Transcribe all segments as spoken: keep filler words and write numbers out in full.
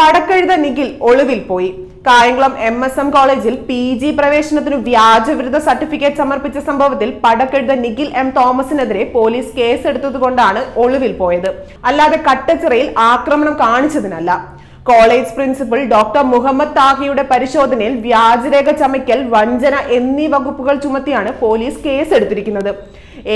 പടക്കഴുത നിഖിൽ ഒളിവിൽ പോയി. Kayamkulam M S M കോളേജിൽ പി ജി പ്രവേശനത്തിന് വ്യാജവിരുദ്ധ സർട്ടിഫിക്കറ്റ് സമർപ്പിച്ച സംഭവത്തിൽ പടക്കെഴുത നിഖിൽ എം തോമസിനെതിരെ പോലീസ് കേസെടുത്തതുകൊണ്ടാണ് ഒളിവിൽ പോയത്, അല്ലാതെ കട്ടച്ചിറയിൽ ആക്രമണം കാണിച്ചതിനല്ല. കോളേജ് പ്രിൻസിപ്പൽ ഡോക്ടർ മുഹമ്മദ് താഹിയുടെ പരിശോധനയിൽ വ്യാജരേഖ ചമയ്ക്കൽ, വഞ്ചന എന്നീ വകുപ്പുകൾ ചുമത്തിയാണ് പോലീസ് കേസെടുത്തിരിക്കുന്നത്.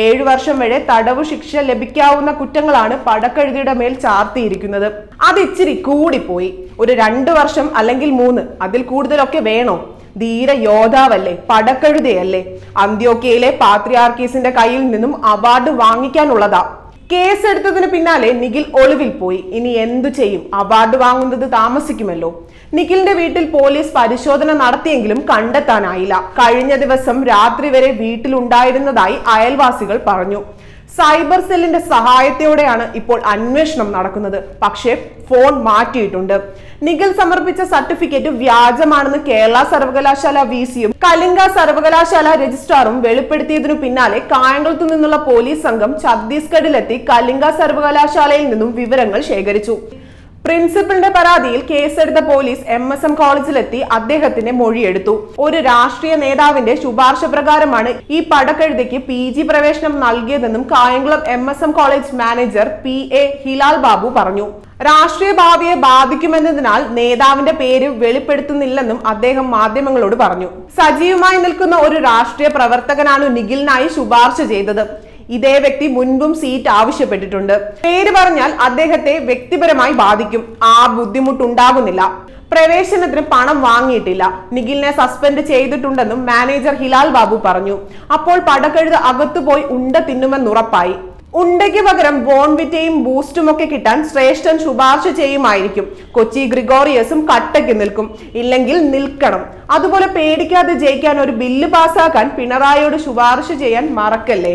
ഏഴു വർഷം വരെ തടവു ശിക്ഷ ലഭിക്കാവുന്ന കുറ്റങ്ങളാണ് പടക്കെഴുതിയുടെ മേൽ ചാർത്തിയിരിക്കുന്നത്. അതിച്ചിരി കൂടിപ്പോയി. ഒരു രണ്ടു വർഷം അല്ലെങ്കിൽ മൂന്ന്, അതിൽ കൂടുതലൊക്കെ വേണോ? ധീര യോദ്ധാവല്ലേ, പടക്കെഴുതയല്ലേ, അന്ത്യോക്യയിലെ പാത്രിയാർക്കീസിന്റെ കയ്യിൽ നിന്നും അവാർഡ് വാങ്ങിക്കാനുള്ളതാ. കേസെടുത്തതിന് പിന്നാലെ നിഖിൽ ഒളിവിൽ പോയി. ഇനി എന്തു ചെയ്യും? അവാർഡ് വാങ്ങുന്നത് താമസിക്കുമല്ലോ. നിഖിലിന്റെ വീട്ടിൽ പോലീസ് പരിശോധന നടത്തിയെങ്കിലും കണ്ടെത്താനായില്ല. കഴിഞ്ഞ ദിവസം രാത്രി വരെ വീട്ടിലുണ്ടായിരുന്നതായി അയൽവാസികൾ പറഞ്ഞു. സൈബർ സെല്ലിന്റെ സഹായത്തോടെയാണ് ഇപ്പോൾ അന്വേഷണം നടക്കുന്നത്. പക്ഷേ ഫോൺ മാറ്റിയിട്ടുണ്ട്. നിഖിൽ സമർപ്പിച്ച സർട്ടിഫിക്കറ്റ് വ്യാജമാണെന്ന് കേരള സർവകലാശാല വിസിയും കലിംഗ സർവകലാശാല രജിസ്ട്രാറും വെളിപ്പെടുത്തിയതിനു പിന്നാലെ കായംകുളത്തു നിന്നുള്ള പോലീസ് സംഘം ഛത്തീസ്ഗഡിലെത്തി കലിംഗ സർവകലാശാലയിൽ നിന്നും വിവരങ്ങൾ ശേഖരിച്ചു. പ്രിൻസിപ്പലിന്റെ പരാതിയിൽ കേസെടുത്ത പോലീസ് എം എസ് എം കോളേജിലെത്തി അദ്ദേഹത്തിന്റെ മൊഴിയെടുത്തു. ഒരു രാഷ്ട്രീയ നേതാവിന്റെ ശുപാർശ പ്രകാരമാണ് ഈ പടക്കെഴുതയ്ക്ക് പി ജി പ്രവേശനം നൽകിയതെന്നും Kayamkulam M S M college manager P A Hilal Babu പറഞ്ഞു. രാഷ്ട്രീയ ഭാവിയെ ബാധിക്കുമെന്നതിനാൽ നേതാവിന്റെ പേര് വെളിപ്പെടുത്തുന്നില്ലെന്നും അദ്ദേഹം മാധ്യമങ്ങളോട് പറഞ്ഞു. സജീവമായി നിൽക്കുന്ന ഒരു രാഷ്ട്രീയ പ്രവർത്തകനാണ് നിഖിലിനായി ശുപാർശ ചെയ്തത്. ഇതേ വ്യക്തി മുൻപും സീറ്റ് ആവശ്യപ്പെട്ടിട്ടുണ്ട്. പേര് പറഞ്ഞാൽ അദ്ദേഹത്തെ വ്യക്തിപരമായി ബാധിക്കും. ആ ബുദ്ധിമുട്ടുണ്ടാകുന്നില്ല. പ്രവേശനത്തിന് പണം വാങ്ങിയിട്ടില്ല. നിഖിലിനെ സസ്പെൻഡ് ചെയ്തിട്ടുണ്ടെന്നും മാനേജർ ഹിലാൽ ബാബു പറഞ്ഞു. അപ്പോൾ പടക്കെഴുത അകത്തുപോയി ഉണ്ട തിന്നുമെന്നുറപ്പായി. ഉണ്ടയ്ക്ക് പകരം ബോൺവിറ്റയും ബൂസ്റ്റും ഒക്കെ കിട്ടാൻ ശ്രേഷ്ഠൻ ശുപാർശ ചെയ്യുമായിരിക്കും. കൊച്ചി ഗ്രിഗോറിയസും കട്ടയ്ക്ക് നിൽക്കും, ഇല്ലെങ്കിൽ നിൽക്കണം. അതുപോലെ പേടിക്കാതെ ജയിക്കാൻ ഒരു ബില്ല് പാസ്സാക്കാൻ പിണറായിയോട് ശുപാർശ ചെയ്യാൻ മറക്കല്ലേ.